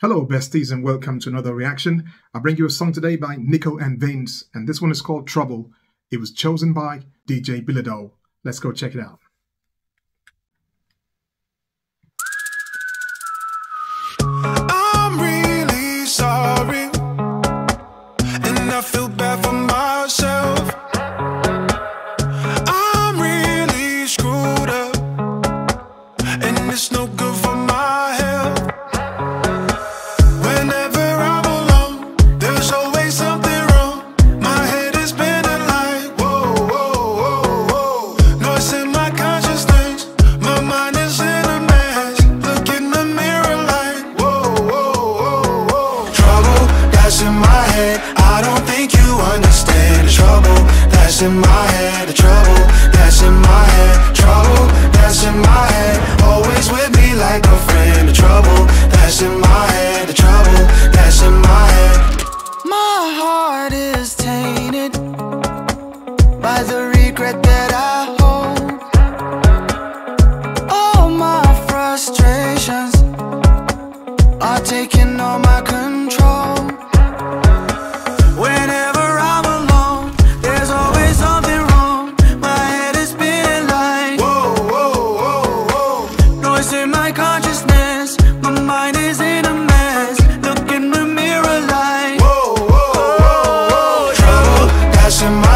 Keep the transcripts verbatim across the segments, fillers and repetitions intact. Hello besties and welcome to another reaction. I bring you a song today by Nico and Vinz, and this one is called Trouble. It was chosen by D J Bilidol. Let's go check it out. I'm really sorry, and I feel bad for myself. I'm really screwed up, and it's no good for my health. I don't think you understand the trouble that's in my head, the trouble that's in my head, trouble that's in my head, always with me like a friend, the trouble that's in my head, the trouble that's in my head. My heart is tainted by the regret that I hold. All my frustrations are taking all my control.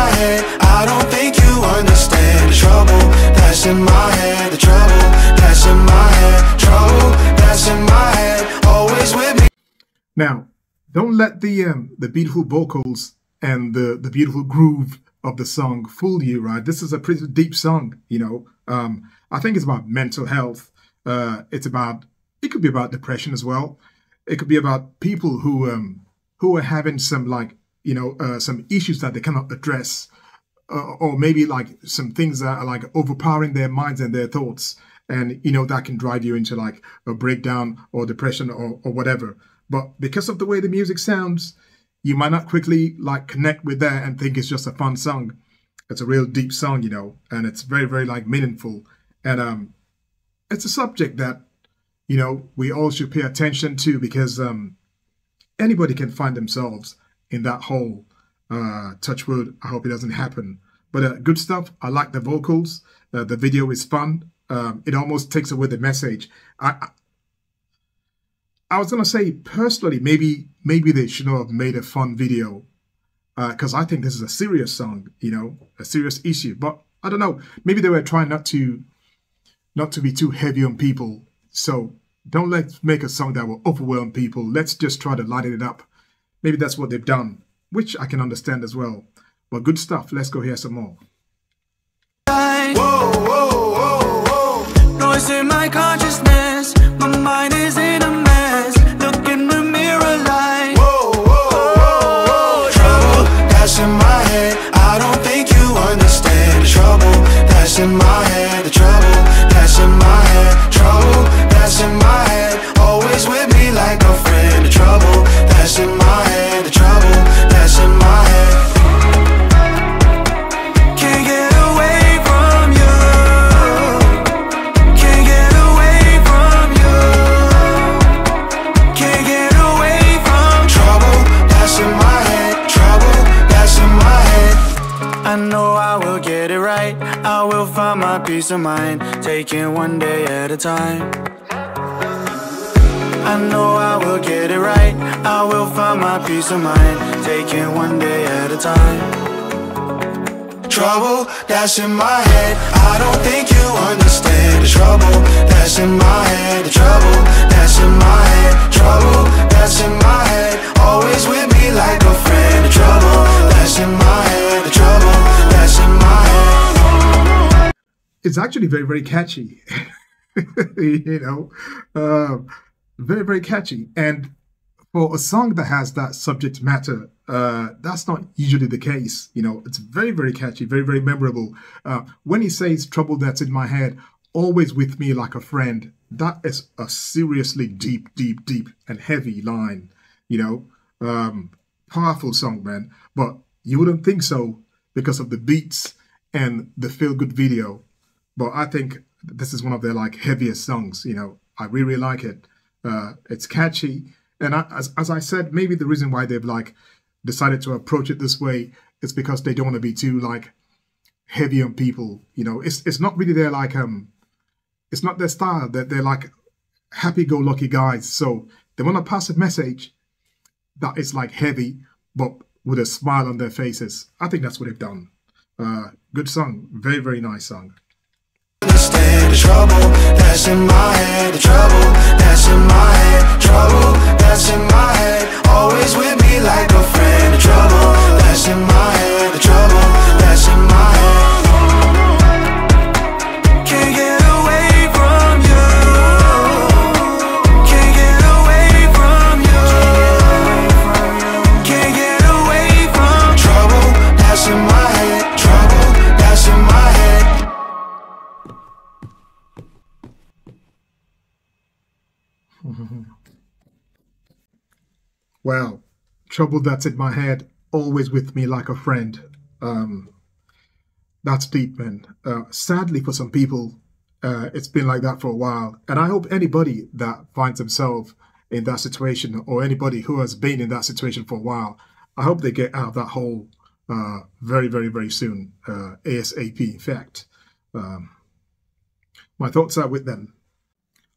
I don't think you understand the trouble that's in my head, the trouble that's in my head, trouble that's in my head, always with me. Now, don't let the um, the beautiful vocals and the the beautiful groove of the song fool you, right? This is a pretty deep song, you know. Um, I think it's about mental health. Uh, it's about it could be about depression as well. It could be about people who um, who are having some like you know uh, some issues that they cannot address. Uh, or maybe like some things that are like overpowering their minds and their thoughts, and you know that can drive you into like a breakdown or depression or, or whatever. But because of the way the music sounds, you might not quickly like connect with that and think it's just a fun song. It's a real deep song, you know, and it's very very like meaningful, and um it's a subject that you know we all should pay attention to, because um anybody can find themselves in that hole. Uh, touch wood, I hope it doesn't happen. But uh, good stuff. I like the vocals. Uh, the video is fun. Um, it almost takes away the message. I, I, I was gonna say personally, maybe maybe they should have made a fun video, because uh, I think this is a serious song, you know, a serious issue. But I don't know. Maybe they were trying not to not to be too heavy on people. So don't let's make a song that will overwhelm people. Let's just try to lighten it up. Maybe that's what they've done, which I can understand as well. But good stuff, let's go hear some more. Whoa, whoa, whoa, whoa. Noise in my consciousness, my mind is in a mess. Look in the mirror like, whoa, whoa, whoa, whoa. Trouble that's in my head, I don't think you understand the trouble that's in my head, the trouble that's in my head, trouble that's in my head, always with me like a friend, the trouble that's in my head, the trouble that's in my head. Can't get away from you, can't get away from you, can't get away from you. Trouble that's in my head, trouble that's in my head. I know I will get it right, I will find my peace of mind, taking one day at a time. I know I will get it right, I will find my peace of mind, taking one day at a time. Trouble that's in my head, I don't think you understand the trouble that's in my head, the trouble that's in my head, trouble that's in my head, always with me like a friend, the trouble that's in my head, the trouble that's in my head. It's actually very very catchy. You know, um very very catchy, and for a song that has that subject matter, uh that's not usually the case, you know. It's very very catchy, very very memorable. Uh when he says trouble that's in my head, always with me like a friend, that is a seriously deep deep deep and heavy line, you know. Um powerful song, man, but you wouldn't think so because of the beats and the feel good video, but I think this is one of their like heaviest songs, you know. I really, really like it. Uh, it's catchy, And as, as I said, maybe the reason why they've like decided to approach it this way is because they don't want to be too like heavy on people. You know, it's it's not really their like um, it's not their style. That they're, they're like happy-go-lucky guys. So they want to pass a message that is like heavy, but with a smile on their faces. I think that's what they've done. Uh, good song, very very nice song. The trouble that's in my head, the trouble that's in my head, trouble that's in my head, always with me like a friend. The trouble that's in my head, the trouble that's in my head, can't get away from you, can't get away from you, can't get away from trouble that's in my head, trouble that's in my head. Well, trouble that's in my head, always with me like a friend. Um, that's deep, man. Uh, sadly, for some people, uh, it's been like that for a while. And I hope anybody that finds themselves in that situation, or anybody who has been in that situation for a while, I hope they get out of that hole uh, very, very, very soon. Uh, ASAP, in fact. Um, my thoughts are with them.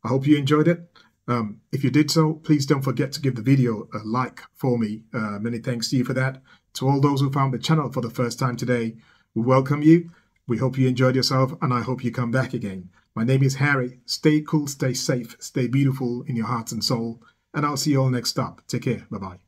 I hope you enjoyed it. Um, if you did so, please don't forget to give the video a like for me. Uh, many thanks to you for that. To all those who found the channel for the first time today, we welcome you. We hope you enjoyed yourself, and I hope you come back again. My name is Harry. Stay cool, stay safe, stay beautiful in your heart and soul, and I'll see you all next up. Take care. Bye-bye.